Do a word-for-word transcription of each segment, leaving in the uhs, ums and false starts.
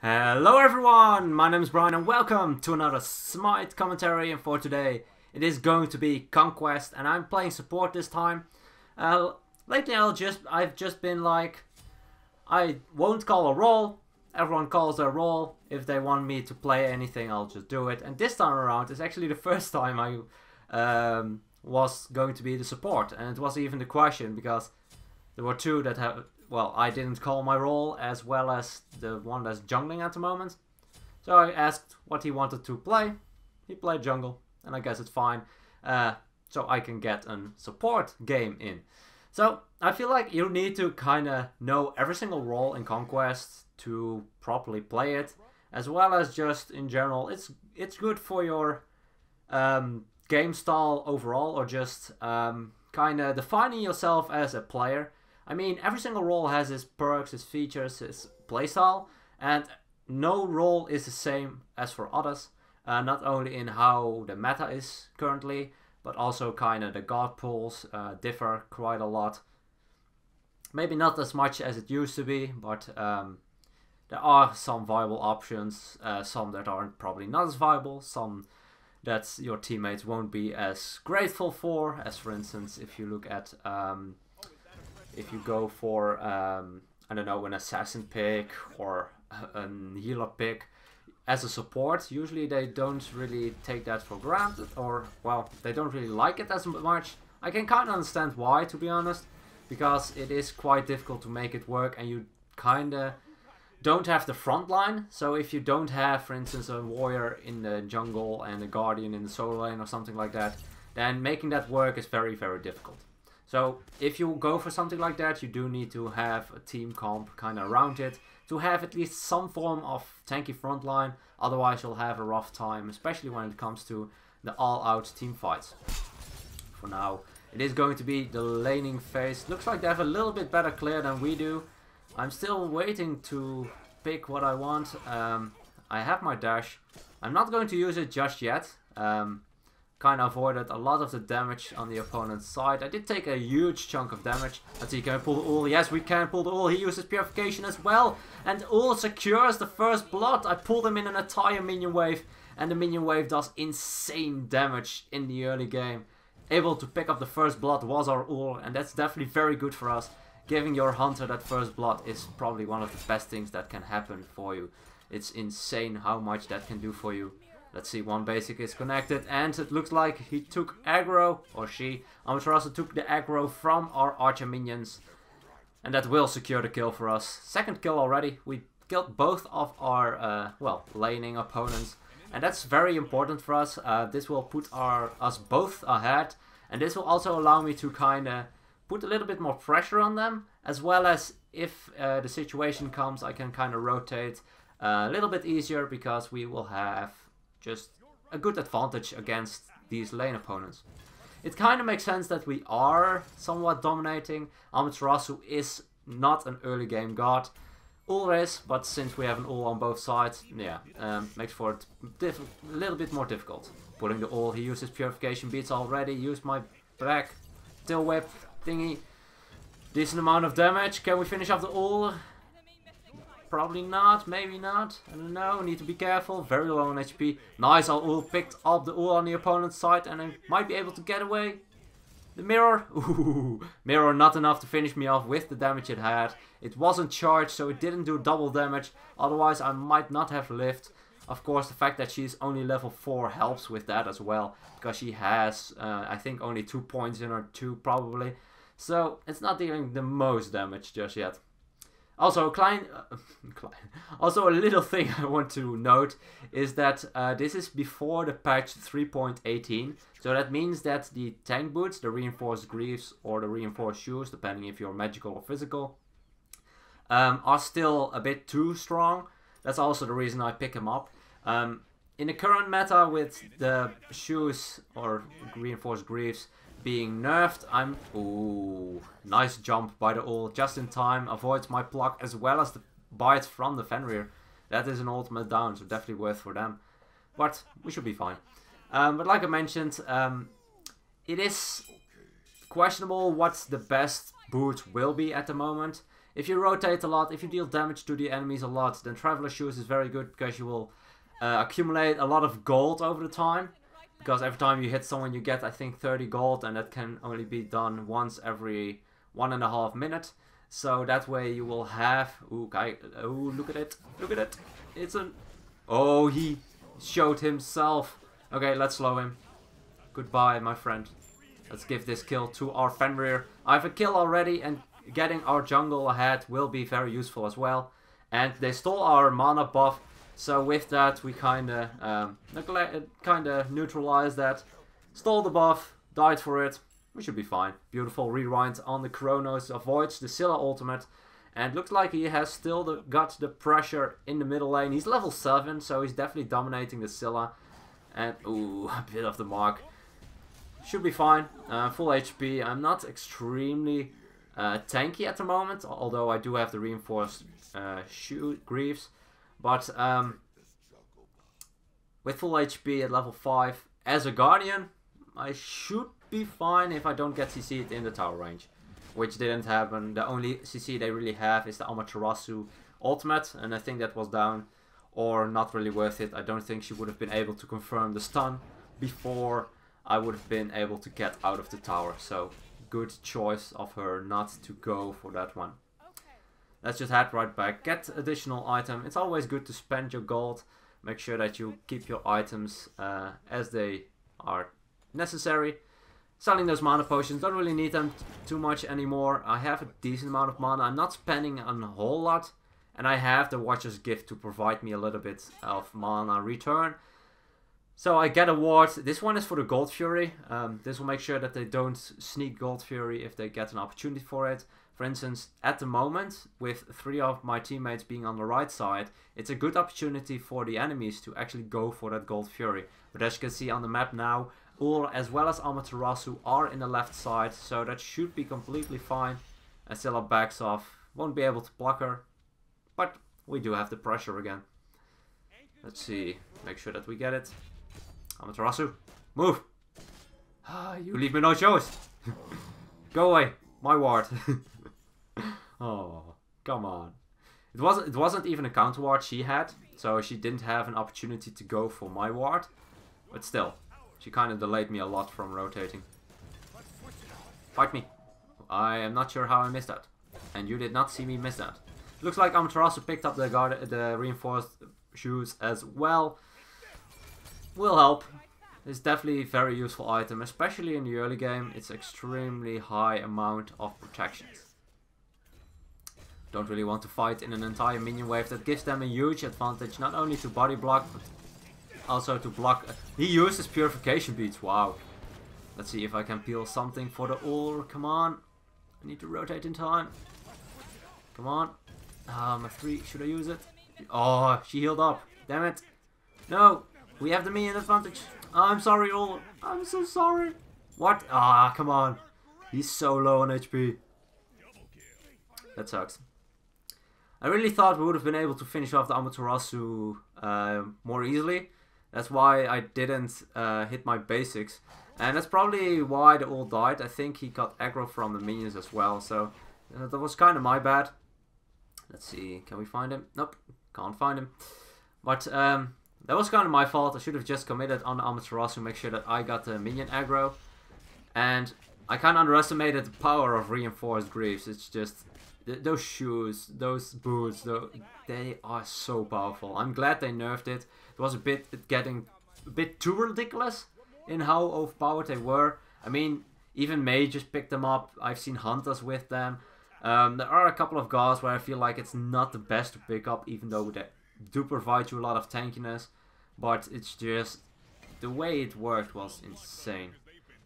Hello everyone, my name is Brian and welcome to another Smite commentary, and for today it is going to be Conquest and I'm playing support this time. Uh, lately I'll just, I've just been like, I won't call a roll, everyone calls their roll. If they want me to play anything I'll just do it, and this time around it's actually the first time I um, was going to be the support, and it was even the question because there were two that have... Well, I didn't call my role, as well as the one that's jungling at the moment. So I asked what he wanted to play. He played jungle, and I guess it's fine. Uh, so I can get a support game in. So I feel like you need to kind of know every single role in Conquest to properly play it, as well as just in general. It's it's good for your um, game style overall, or just um, kind of defining yourself as a player. I mean, every single role has its perks, its features, its playstyle, and no role is the same as for others. Uh, not only in how the meta is currently, but also kind of the god pools uh, differ quite a lot. Maybe not as much as it used to be, but um, there are some viable options, uh, some that aren't probably not as viable, some that your teammates won't be as grateful for, as for instance if you look at... Um, If you go for, um, I don't know, an assassin pick or a, a healer pick as a support, usually they don't really take that for granted, or, well, they don't really like it as much. I can kind of understand why, to be honest, because it is quite difficult to make it work and you kind of don't have the front line. So if you don't have, for instance, a warrior in the jungle and a guardian in the solo lane or something like that, then making that work is very, very difficult. So if you go for something like that, you do need to have a team comp kind of around it to have at least some form of tanky frontline, otherwise you'll have a rough time, especially when it comes to the all-out team fights. For now, it is going to be the laning phase. Looks like they have a little bit better clear than we do. I'm still waiting to pick what I want. Um, I have my dash. I'm not going to use it just yet. Um, Kind of avoided a lot of the damage on the opponent's side. I did take a huge chunk of damage. Let's see, can we pull the Ullr? Yes, we can pull the Ullr. He uses Purification as well. And Ullr secures the first blood. I pulled him in an entire minion wave. And the minion wave does insane damage in the early game. Able to pick up the first blood was our Ullr. And that's definitely very good for us. Giving your hunter that first blood is probably one of the best things that can happen for you. It's insane how much that can do for you. Let's see, one basic is connected, and it looks like he took aggro, or she. Amaterasu took the aggro from our archer minions, and that will secure the kill for us. Second kill already. We killed both of our, uh, well, laning opponents, and that's very important for us. Uh, this will put our us both ahead, and this will also allow me to kind of put a little bit more pressure on them, as well as if uh, the situation comes, I can kind of rotate a little bit easier because we will have... just a good advantage against these lane opponents. It kind of makes sense that we are somewhat dominating. Amaterasu is not an early game god. Ullr is, but since we have an Ullr on both sides, yeah, um, makes for it diff a little bit more difficult. Pulling the Ullr, he uses Purification Beads already, used my black tail whip thingy. Decent amount of damage. Can we finish off the Ullr? Probably not, maybe not, I don't know, need to be careful, very low on H P. Nice, our Ullr picked up the Ullr on the opponent's side and I might be able to get away. The mirror, ooh, mirror not enough to finish me off with the damage it had. It wasn't charged, so it didn't do double damage, otherwise I might not have lived. Of course, the fact that she's only level four helps with that as well, because she has, uh, I think, only two points in her two probably. So, it's not dealing the most damage just yet. Also, Klein, uh, Klein, also a little thing I want to note is that uh, this is before the patch three point eighteen, so that means that the tank boots, the reinforced greaves or the reinforced shoes, depending if you're magical or physical, um, are still a bit too strong. That's also the reason I pick them up. Um, in the current meta with the shoes or reinforced greaves being nerfed, I'm... Ooh, nice jump by the Ullr, just in time, avoids my pluck as well as the bite from the Fenrir. That is an ultimate down, so definitely worth for them. But we should be fine. Um, but like I mentioned, um, it is questionable what the best boot will be at the moment. If you rotate a lot, if you deal damage to the enemies a lot, then Traveler's Shoes is very good because you will uh, accumulate a lot of gold over the time. Because every time you hit someone you get, I think, thirty gold, and that can only be done once every one and a half minute. So that way you will have... Ooh, I, ooh look at it, look at it. It's an... Oh, he showed himself. Okay, let's slow him. Goodbye, my friend. Let's give this kill to our Fenrir. I have a kill already, and getting our jungle ahead will be very useful as well. And they stole our mana buff. So with that, we kinda um, neglect, kinda neutralize that. Stole the buff, died for it. We should be fine. Beautiful rewind on the Kronos, avoids the Scylla ultimate, and looks like he has still the, got the pressure in the middle lane. He's level seven, so he's definitely dominating the Scylla. And ooh, a bit off the mark. Should be fine. Uh, full H P. I'm not extremely uh, tanky at the moment, although I do have the reinforced uh, shoe greaves. But um, with full H P at level five, as a Guardian, I should be fine if I don't get C C'd in the tower range. Which didn't happen. The only C C they really have is the Amaterasu ultimate, and I think that was down or not really worth it. I don't think she would have been able to confirm the stun before I would have been able to get out of the tower. So good choice of her not to go for that one. Let's just head right back, get additional item. It's always good to spend your gold. Make sure that you keep your items uh, as they are necessary. Selling those mana potions, don't really need them too much anymore. I have a decent amount of mana, I'm not spending a whole lot. And I have the Watcher's Gift to provide me a little bit of mana return. So I get a ward. This one is for the Gold Fury. Um, this will make sure that they don't sneak Gold Fury if they get an opportunity for it. For instance, at the moment, with three of my teammates being on the right side, it's a good opportunity for the enemies to actually go for that Gold Fury. But as you can see on the map now, Ullr as well as Amaterasu are in the left side, so that should be completely fine. And Scylla backs off, won't be able to block her, but we do have the pressure again. Let's see, make sure that we get it. Amaterasu, move! You leave me no choice! Go away, my ward! Oh, come on. It wasn't, it wasn't even a counter ward she had, so she didn't have an opportunity to go for my ward. But still, she kind of delayed me a lot from rotating. Fight me. I am not sure how I missed that. And you did not see me miss that. Looks like Amaterasu picked up the, guard, the reinforced shoes as well. Will help. It's definitely a very useful item, especially in the early game. It's extremely high amount of protections. Don't really want to fight in an entire minion wave. That gives them a huge advantage, not only to body block, but also to block. He uses purification beads, wow. Let's see if I can peel something for the Ullr, come on. I need to rotate in time. Come on. Um, a three, should I use it? Oh, she healed up, damn it. No, we have the minion advantage. I'm sorry, Ullr, I'm so sorry. What? Ah, come on. He's so low on H P. That sucks. I really thought we would have been able to finish off the Amaterasu uh, more easily. That's why I didn't uh, hit my basics. And that's probably why they all died. I think he got aggro from the minions as well. So uh, that was kind of my bad. Let's see. Can we find him? Nope. Can't find him. But um, that was kind of my fault. I should have just committed on the Amaterasu. Make sure that I got the minion aggro. And I kind of underestimated the power of reinforced greaves. It's just... Those shoes, those boots, those, they are so powerful. I'm glad they nerfed it. It was a bit getting a bit too ridiculous in how overpowered they were. I mean, even mages picked them up. I've seen hunters with them. Um, there are a couple of guards where I feel like it's not the best to pick up, even though they do provide you a lot of tankiness. But it's just, the way it worked was insane.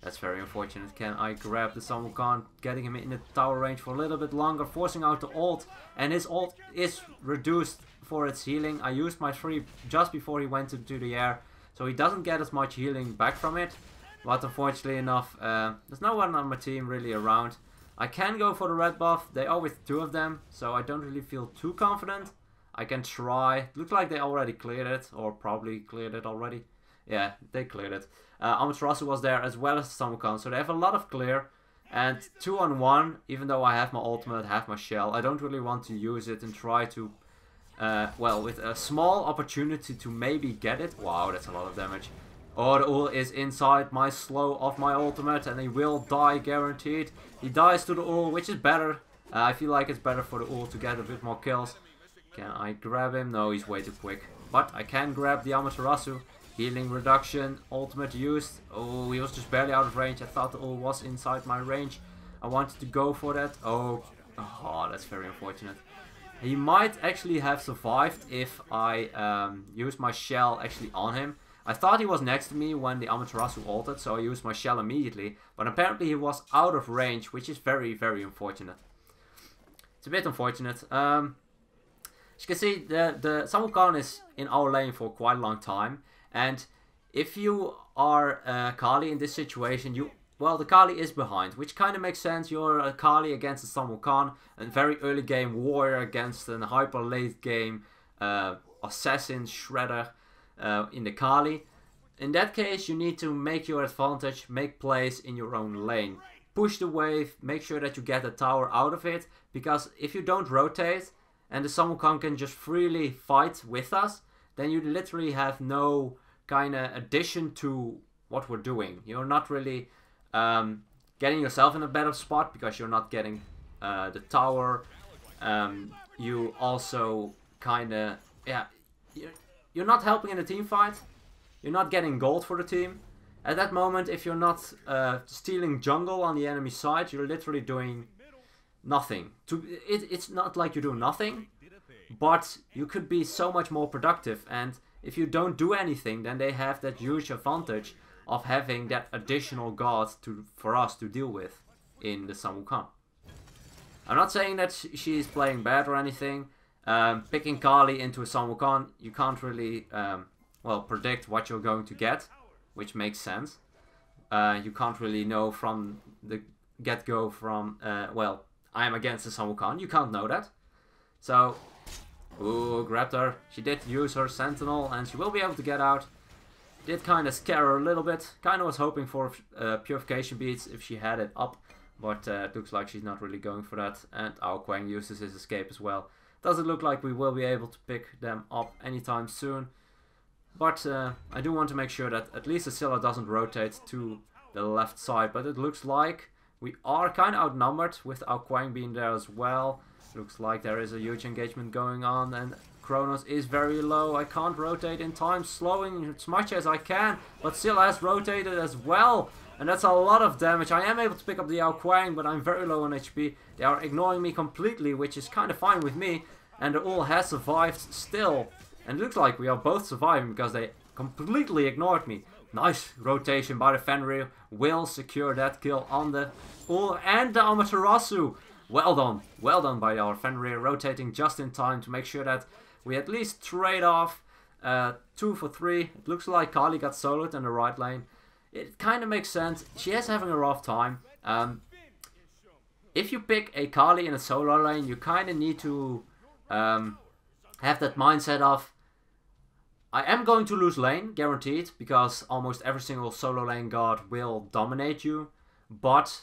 That's very unfortunate. Can I grab the Sun Wukong, getting him in the tower range for a little bit longer, forcing out the ult, and his ult is reduced for its healing. I used my three just before he went into the air, so he doesn't get as much healing back from it, but unfortunately enough, uh, there's no one on my team really around. I can go for the red buff, they are with two of them, so I don't really feel too confident. I can try, looks like they already cleared it, or probably cleared it already. Yeah, they cleared it. Uh, Amaterasu was there as well as Samukan, so they have a lot of clear. And two on one, even though I have my ultimate, have my shell, I don't really want to use it and try to, uh, well, with a small opportunity to maybe get it. Wow, that's a lot of damage. Oh, the Ullr is inside my slow of my ultimate and he will die guaranteed. He dies to the Ullr, which is better. Uh, I feel like it's better for the Ullr to get a bit more kills. Can I grab him? No, he's way too quick. But I can grab the Amaterasu. Healing reduction, ultimate used. Oh, he was just barely out of range. I thought the Ullr was inside my range. I wanted to go for that. Oh, oh that's very unfortunate. He might actually have survived if I um, used my shell actually on him. I thought he was next to me when the Amaterasu ulted, so I used my shell immediately. But apparently he was out of range, which is very, very unfortunate. It's a bit unfortunate. Um, as you can see, the, the Samukan is in our lane for quite a long time. And if you are uh, Kali in this situation, you well, the Kali is behind, which kind of makes sense. You're a Kali against a Sun Wukong, a very early game warrior against a hyper late game uh, assassin shredder uh, in the Kali. In that case, you need to make your advantage, make plays in your own lane. Push the wave, make sure that you get the tower out of it, because if you don't rotate and the Sun Wukong can just freely fight with us, then you literally have no kind of addition to what we're doing. You're not really um, getting yourself in a better spot because you're not getting uh, the tower. Um, you also kind of, yeah, you're not helping in a team fight. You're not getting gold for the team. At that moment, if you're not uh, stealing jungle on the enemy side, you're literally doing nothing. To, it, it's not like you do nothing. But you could be so much more productive, and if you don't do anything, then they have that huge advantage of having that additional guard to, for us to deal with in the Sun Wukong. I'm not saying that she's playing bad or anything. Um, picking Kali into a Sun Wukong, you can't really um, well predict what you're going to get, which makes sense. Uh, you can't really know from the get-go from, uh, well, I'm against the Sun Wukong, you can't know that. So, ooh, grabbed her. She did use her sentinel and she will be able to get out. Did kind of scare her a little bit. Kind of was hoping for uh, purification beads if she had it up. But uh, it looks like she's not really going for that. And Ao Kuang uses his escape as well. Doesn't look like we will be able to pick them up anytime soon. But uh, I do want to make sure that at least the Scylla doesn't rotate to the left side. But it looks like we are kind of outnumbered with Ao Kuang being there as well. Looks like there is a huge engagement going on and Kronos is very low. I can't rotate in time, slowing as much as I can, but Scylla has rotated as well. And that's a lot of damage. I am able to pick up the Ao Kuang, but I'm very low on H P. They are ignoring me completely, which is kind of fine with me. And the Ullr has survived still. And it looks like we are both surviving because they completely ignored me. Nice rotation by the Fenrir. Will secure that kill on the Ullr and the Amaterasu. Well done, well done by our Fenrir, rotating just in time to make sure that we at least trade off uh, two for three. It looks like Kali got soloed in the right lane. It kind of makes sense. She is having a rough time. Um, if you pick a Kali in a solo lane, you kind of need to um, have that mindset of, I am going to lose lane, guaranteed, because almost every single solo lane guard will dominate you, but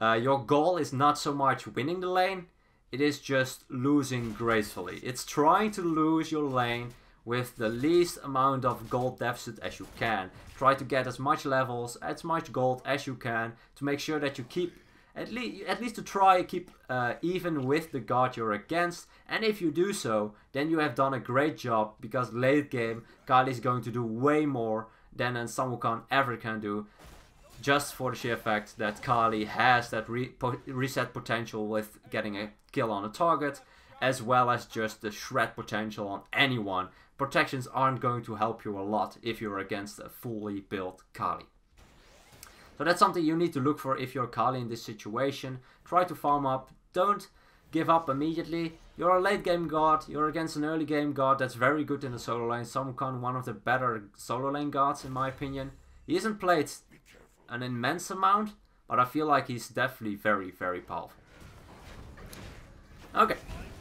Uh, your goal is not so much winning the lane, it is just losing gracefully. It's trying to lose your lane with the least amount of gold deficit as you can. Try to get as much levels, as much gold as you can to make sure that you keep, at, le at least to try keep uh, even with the guard you're against. And if you do so, then you have done a great job, because late game Kali is going to do way more than a Sun Wukong ever can do. Just for the sheer fact that Kali has that re po reset potential with getting a kill on a target, as well as just the shred potential on anyone. Protections aren't going to help you a lot if you're against a fully built Kali. So that's something you need to look for if you're Kali in this situation. Try to farm up, don't give up immediately. You're a late game guard, you're against an early game guard that's very good in the solo lane. Sun Wukong, one of the better solo lane guards in my opinion. He isn't played an immense amount, but I feel like he's definitely very, very powerful. Okay,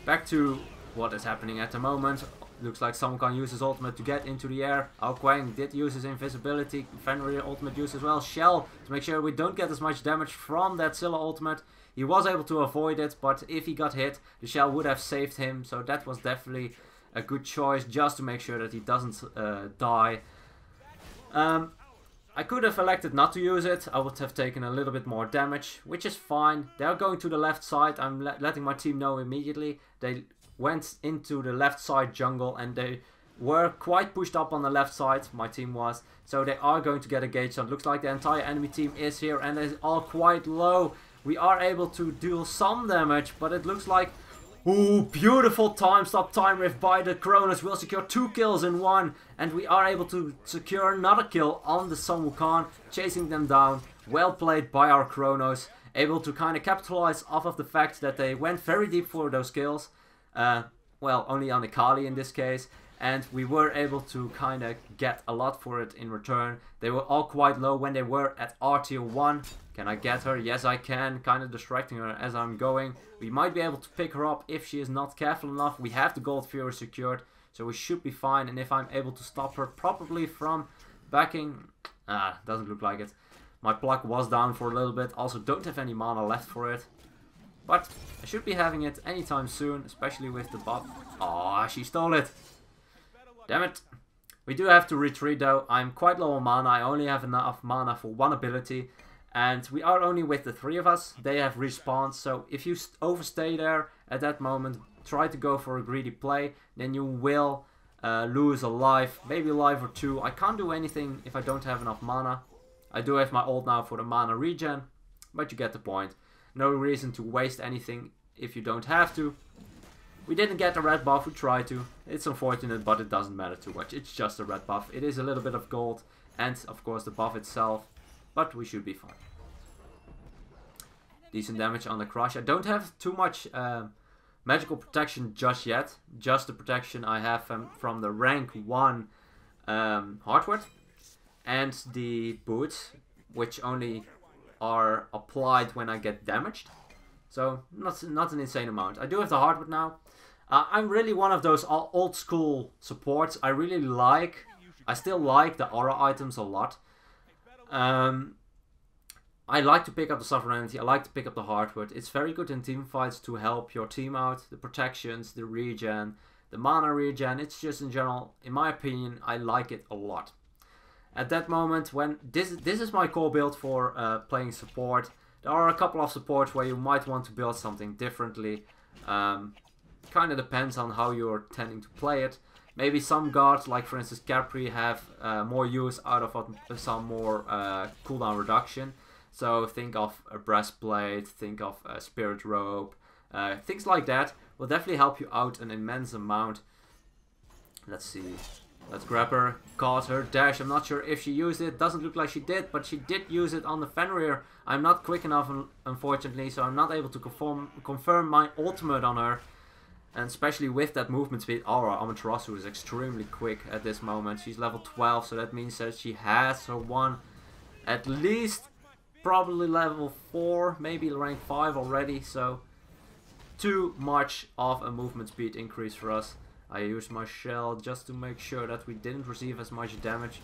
back to what is happening at the moment. Looks like Samukan uses ultimate to get into the air. Ao Kuang did use his invisibility. Fenrir ultimate use as well. Shell to make sure we don't get as much damage from that Scylla ultimate. He was able to avoid it, but if he got hit, the shell would have saved him. So that was definitely a good choice, just to make sure that he doesn't uh, die. Um, I could have elected not to use it. I would have taken a little bit more damage, which is fine. They are going to the left side. I'm le- letting my team know immediately. They went into the left side jungle, and they were quite pushed up on the left side, my team was. So they are going to get a gauge shot. Looks like the entire enemy team is here, and they're all quite low. We are able to deal some damage, but it looks like... Ooh, beautiful time stop time rift by the Kronos. We'll secure two kills in one, and we are able to secure another kill on the Sun Wukong, chasing them down. Well played by our Kronos, able to kind of capitalize off of the fact that they went very deep for those kills. Uh, well, only on the Kali in this case, and we were able to kind of get a lot for it in return. They were all quite low when they were at R tier one. Can I get her? Yes, I can. Kind of distracting her as I'm going. We might be able to pick her up if she is not careful enough. We have the gold fury secured, so we should be fine. And if I'm able to stop her probably from backing... Ah, doesn't look like it. My pluck was down for a little bit. Also, don't have any mana left for it. But I should be having it anytime soon, especially with the buff. Aw, she stole it. Damn it. We do have to retreat though. I'm quite low on mana. I only have enough mana for one ability. And we are only with the three of us. They have respawned. So if you overstay there at that moment, try to go for a greedy play. Then you will uh, lose a life. Maybe a life or two. I can't do anything if I don't have enough mana. I do have my ult now for the mana regen. But you get the point. No reason to waste anything if you don't have to. We didn't get the red buff, we tried to. It's unfortunate, but it doesn't matter too much. It's just a red buff. It is a little bit of gold and, of course, the buff itself. But we should be fine. Decent damage on the crush. I don't have too much uh, magical protection just yet. Just the protection I have from, from the rank one um, hardware. And the boots, which only are applied when I get damaged. So, not, not an insane amount. I do have the hardwood now. Uh, I'm really one of those old school supports. I really like, I still like the aura items a lot. Um, I like to pick up the sovereignty. I like to pick up the hardwood. It's very good in team fights to help your team out. The protections, the regen, the mana regen. It's just in general, in my opinion, I like it a lot. At that moment, when this, this is my core build for uh, playing support. There are a couple of supports where you might want to build something differently. Um, kind of depends on how you're tending to play it. Maybe some guards, like for instance Capri, have uh, more use out of some more uh, cooldown reduction. So think of a breastplate, think of a spirit rope, uh, things like that will definitely help you out an immense amount. Let's see. Let's grab her. Caught her dash. I'm not sure if she used it. Doesn't look like she did, but she did use it on the Fenrir. I'm not quick enough, unfortunately, so I'm not able to confirm, confirm my ultimate on her. And especially with that movement speed. Our Amaterasu is extremely quick at this moment. She's level twelve, so that means that she has her one at least probably level four, maybe rank five already. So too much of a movement speed increase for us. I used my shell just to make sure that we didn't receive as much damage.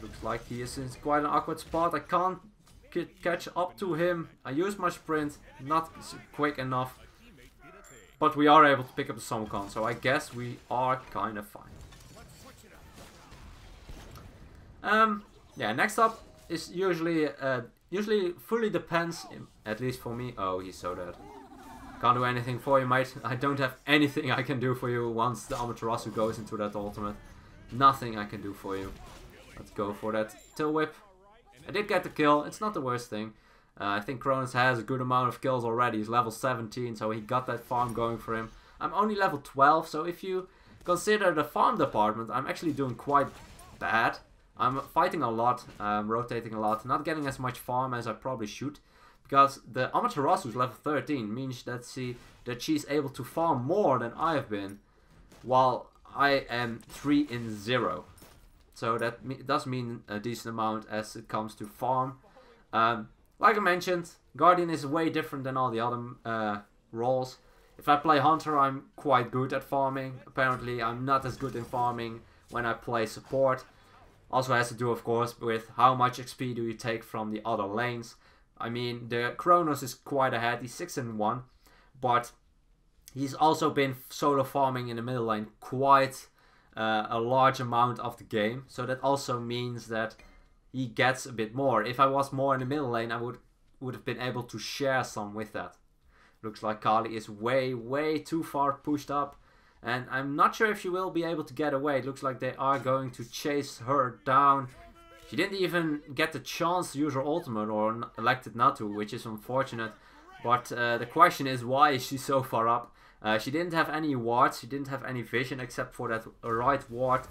Looks like he is in quite an awkward spot. I can't catch up to him. I used my sprint, not quick enough. But we are able to pick up the Samukan, so I guess we are kind of fine. Um, yeah, next up is usually, uh, usually fully depends, at least for me. Oh, he's so dead. Can't do anything for you, mate. I don't have anything I can do for you once the Amaterasu goes into that ultimate. Nothing I can do for you. Let's go for that tail whip. I did get the kill. It's not the worst thing. Uh, I think Kronos has a good amount of kills already. He's level seventeen, so he got that farm going for him. I'm only level twelve, so if you consider the farm department, I'm actually doing quite bad. I'm fighting a lot, I'm rotating a lot, not getting as much farm as I probably should. Because the Amaterasu's level thirteen means that she that she's able to farm more than I have been, while I am three in zero. So that me does mean a decent amount as it comes to farm. Um, like I mentioned, Guardian is way different than all the other uh, roles. If I play Hunter, I'm quite good at farming. Apparently, I'm not as good in farming when I play support. Also has to do, of course, with how much X P do you take from the other lanes. I mean, the Kronos is quite ahead. He's six and one. But he's also been solo farming in the middle lane quite uh, a large amount of the game. So that also means that he gets a bit more. If I was more in the middle lane, I would would have been able to share some with that. Looks like Kali is way, way too far pushed up. And I'm not sure if she will be able to get away. It looks like they are going to chase her down. She didn't even get the chance to use her ultimate, or elected not to, which is unfortunate. But uh, the question is, why is she so far up? Uh, she didn't have any wards, she didn't have any vision except for that right ward.